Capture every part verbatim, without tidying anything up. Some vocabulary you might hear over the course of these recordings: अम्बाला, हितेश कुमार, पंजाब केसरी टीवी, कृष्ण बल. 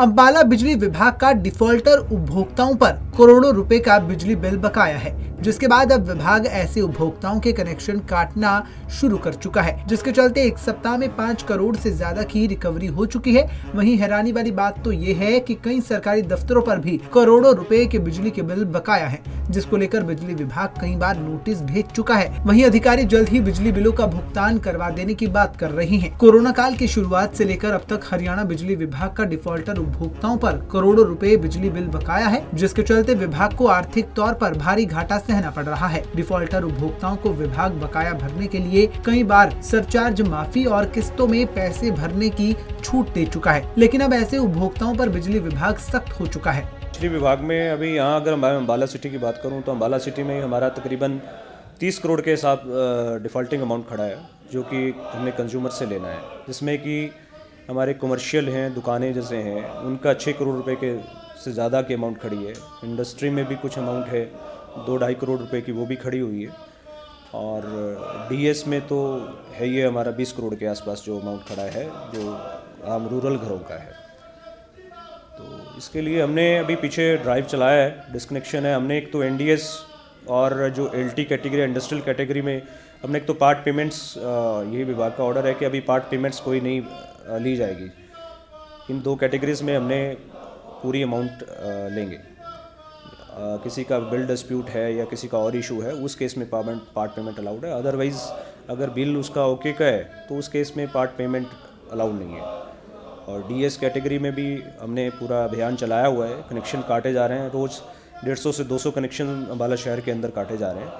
अम्बाला बिजली विभाग का डिफॉल्टर उपभोक्ताओं पर करोड़ों रुपए का बिजली बिल बकाया है, जिसके बाद अब विभाग ऐसे उपभोक्ताओं के कनेक्शन काटना शुरू कर चुका है, जिसके चलते एक सप्ताह में पाँच करोड़ से ज्यादा की रिकवरी हो चुकी है। वहीं हैरानी वाली बात तो ये है कि कई सरकारी दफ्तरों पर भी करोड़ों रुपए के बिजली के बिल बकाया है, जिसको लेकर बिजली विभाग कई बार नोटिस भेज चुका है। वहीं अधिकारी जल्द ही बिजली बिलों का भुगतान करवा देने की बात कर रहे हैं। कोरोना काल की शुरुआत से लेकर अब तक हरियाणा बिजली विभाग का डिफॉल्टर उपभोक्ताओं पर करोड़ों रुपए बिजली बिल बकाया है, जिसके चलते विभाग को आर्थिक तौर पर भारी घाटा सहना पड़ रहा है। डिफॉल्टर उपभोक्ताओं को विभाग बकाया भरने के लिए कई बार सरचार्ज माफी और किस्तों में पैसे भरने की छूट दे चुका है, लेकिन अब ऐसे उपभोक्ताओं पर बिजली विभाग सख्त हो चुका है। बिजली विभाग में अभी यहाँ अगर मैं अम्बाला सिटी की बात करूँ तो अम्बाला सिटी में हमारा तकरीबन तीस करोड़ के हिसाब डिफॉल्टिंग अमाउंट खड़ा है, जो कि हमने कंज्यूमर से लेना है, जिसमें कि हमारे कमर्शियल हैं, दुकानें जैसे हैं, उनका छः करोड़ रुपए के से ज़्यादा की अमाउंट खड़ी है। इंडस्ट्री में भी कुछ अमाउंट है, दो ढाई करोड़ रुपए की वो भी खड़ी हुई है। और डीएस में तो है ये हमारा बीस करोड़ के आसपास जो अमाउंट खड़ा है, जो आम रूरल घरों का है। तो इसके लिए हमने अभी पीछे ड्राइव चलाया है, डिस्कनेक्शन है। हमने एक तो एन डी एस और जो L T category industrial category में हमने एक तो पार्ट पेमेंट्स, ये विभाग का ऑर्डर है कि अभी पार्ट पेमेंट्स कोई नहीं ली जाएगी। इन दो कैटेगरीज में हमने पूरी अमाउंट लेंगे। किसी का बिल डिस्प्यूट है या किसी का और इशू है, उस केस में पेमेंट पार्ट पेमेंट अलाउड है। अदरवाइज़ अगर बिल उसका ओके का है तो उस केस में पार्ट पेमेंट अलाउड नहीं है। और डी एस कैटेगरी में भी हमने पूरा अभियान चलाया हुआ है, कनेक्शन काटे जा रहे हैं। रोज़ डेढ़ सौ से दो सौ कनेक्शन अम्बाला शहर के अंदर काटे जा रहे हैं,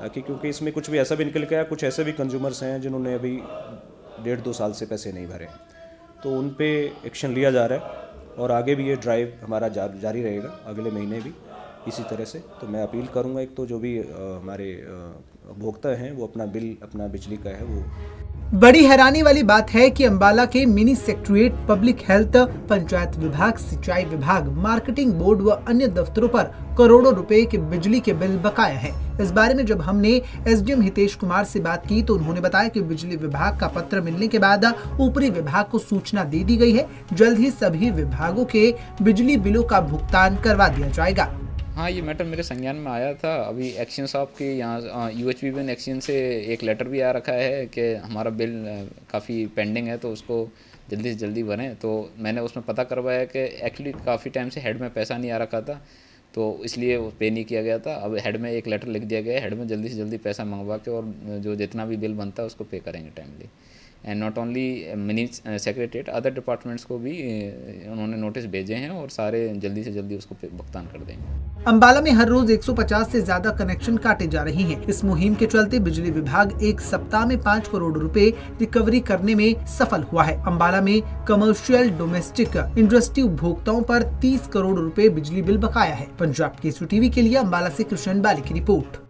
ताकि क्योंकि इसमें कुछ भी ऐसा भी निकल गया, कुछ ऐसे भी कंज्यूमर्स हैं जिन्होंने अभी डेढ़ दो साल से पैसे नहीं भरे, तो उन पे एक्शन लिया जा रहा है। और आगे भी ये ड्राइव हमारा जा, जारी रहेगा, अगले महीने भी इसी तरह से। तो मैं अपील करूँगा, एक तो जो भी हमारे उपभोक्ता हैं वो अपना बिल, अपना बिजली का है वो। बड़ी हैरानी वाली बात है कि अम्बाला के mini secretariat, public health, panchayat विभाग, सिंचाई विभाग, मार्केटिंग बोर्ड व अन्य दफ्तरों पर करोड़ों रुपए के बिजली के बिल बकाया है। इस बारे में जब हमने एसडीएम हितेश कुमार से बात की तो उन्होंने बताया कि बिजली विभाग का पत्र मिलने के बाद ऊपरी विभाग को सूचना दे दी गई है, जल्द ही सभी विभागों के बिजली बिलों का भुगतान करवा दिया जाएगा। हाँ, ये मैटर मेरे संज्ञान में आया था। अभी एक्शन साहब के यहाँ यू एच बी एक्शन से एक लेटर भी आ रखा है कि हमारा बिल काफ़ी पेंडिंग है, तो उसको जल्दी से जल्दी भरें। तो मैंने उसमें पता करवाया कि एक्चुअली काफ़ी टाइम से हेड में पैसा नहीं आ रखा था, तो इसलिए वो पे नहीं किया गया था। अब हेड में एक लेटर लिख दिया गया है, हेड में जल्दी से जल्दी पैसा मंगवा के और जो जितना भी बिल बनता है उसको पे करेंगे timely. And not only mini secretariat, other departments को भी उन्होंने नोटिस भेजे हैं और सारे जल्दी से जल्दी उसको भुगतान कर देंगे। अम्बाला में हर रोज एक सौ पचास से ज्यादा कनेक्शन काटे जा रहे हैं। इस मुहिम के चलते बिजली विभाग एक सप्ताह में पाँच करोड़ रुपए रिकवरी करने में सफल हुआ है। अम्बाला में कमर्शियल, डोमेस्टिक, इंडस्ट्री उपभोक्ताओं पर तीस करोड़ रुपए बिजली बिल बकाया है। पंजाब केसरी टीवी के लिए अम्बाला से कृष्ण बल की रिपोर्ट।